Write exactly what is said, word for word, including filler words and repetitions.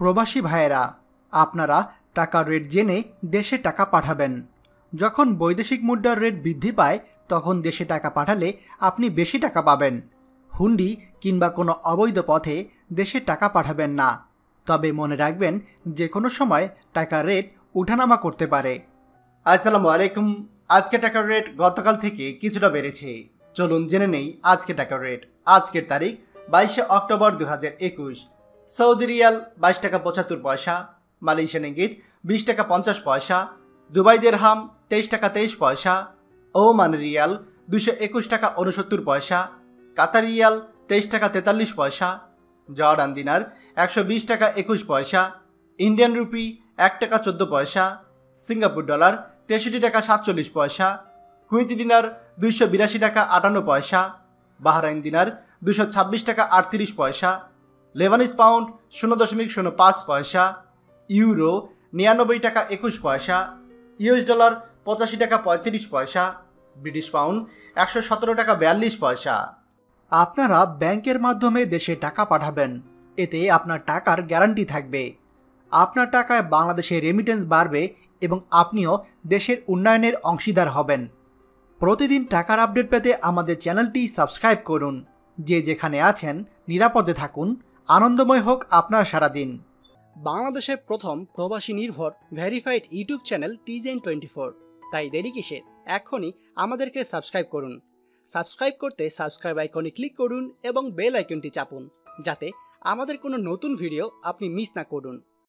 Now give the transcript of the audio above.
প্রবাসী ভাইয়েরা, আপনারা টাকার রেট জেনে দেশে টাকা পাঠাবেন। যখন বৈদেশিক মুদ্রার রেট বৃদ্ধি পায় তখন দেশে টাকা পাঠালে আপনি বেশি টাকা পাবেন। হুন্ডি কিংবা কোনো অবৈধ পথে দেশে টাকা পাঠাবেন না। তবে মনে রাখবেন যে কোনো সময় টাকার রেট উঠানামা করতে পারে। আসসালামু আলাইকুম। আজকে টাকার রেট গতকাল থেকে কিছুটা বেড়েছে। চলুন জেনে নেই আজকে টাকার রেট। আজকের তারিখ বাইশে অক্টোবর দু হাজার একুশ। সৌদি রিয়াল বাইশ টাকা পঁচাত্তর পয়সা, মালয়েশিয়ান রিঙ্গিত বিশ টাকা পঞ্চাশ পয়সা, দুবাই দিরহাম তেইশ টাকা তেইশ পয়সা, ওমান রিয়াল দুশো একুশ টাকা উনসত্তর পয়সা, কাতার রিয়াল তেইশ টাকা তেতাল্লিশ পয়সা, জর্ডান দিনার একশো বিশ টাকা একুশ পয়সা, ইন্ডিয়ান রুপি এক টাকা চোদ্দো পয়সা, সিঙ্গাপুর ডলার তেষট্টি টাকা সাতচল্লিশ পয়সা, কুয়েতি দিনার দুইশো বিরাশি টাকা আটান্ন পয়সা, বাহরাইন দিনার দুশো ছাব্বিশ টাকা আটত্রিশ পয়সা, লেবানিস পাউন্ড শূন্য দশমিক শূন্য পাঁচ পয়সা, ইউরো নিরানব্বই টাকা একুশ পয়সা, ইউএস ডলার পঁচাশি টাকা পঁয়ত্রিশ পয়সা, ব্রিটিশ পাউন্ড একশো সতেরো টাকা বিয়াল্লিশ পয়সা। আপনারা ব্যাংকের মাধ্যমে দেশে টাকা পাঠাবেন, এতে আপনার টাকার গ্যারান্টি থাকবে। আপনার টাকায় বাংলাদেশে রেমিটেন্স বাড়বে এবং আপনিও দেশের উন্নয়নের অংশীদার হবেন। প্রতিদিন টাকার আপডেট পেতে আমাদের চ্যানেলটি সাবস্ক্রাইব করুন। যে যেখানে আছেন নিরাপদে থাকুন, আনন্দময় হোক আপনার সারাদিন। বাংলাদেশের প্রথম প্রবাসী নির্ভর verified YouTube channel TGN twenty four. তাই দেরি কিসের, এখনই আমাদেরকে সাবস্ক্রাইব করুন। সাবস্ক্রাইব করতে সাবস্ক্রাইব আইকনে ক্লিক করুন এবং বেল আইকনটি চাপুন, যাতে আমাদের কোনো নতুন ভিডিও আপনি মিস না করুন।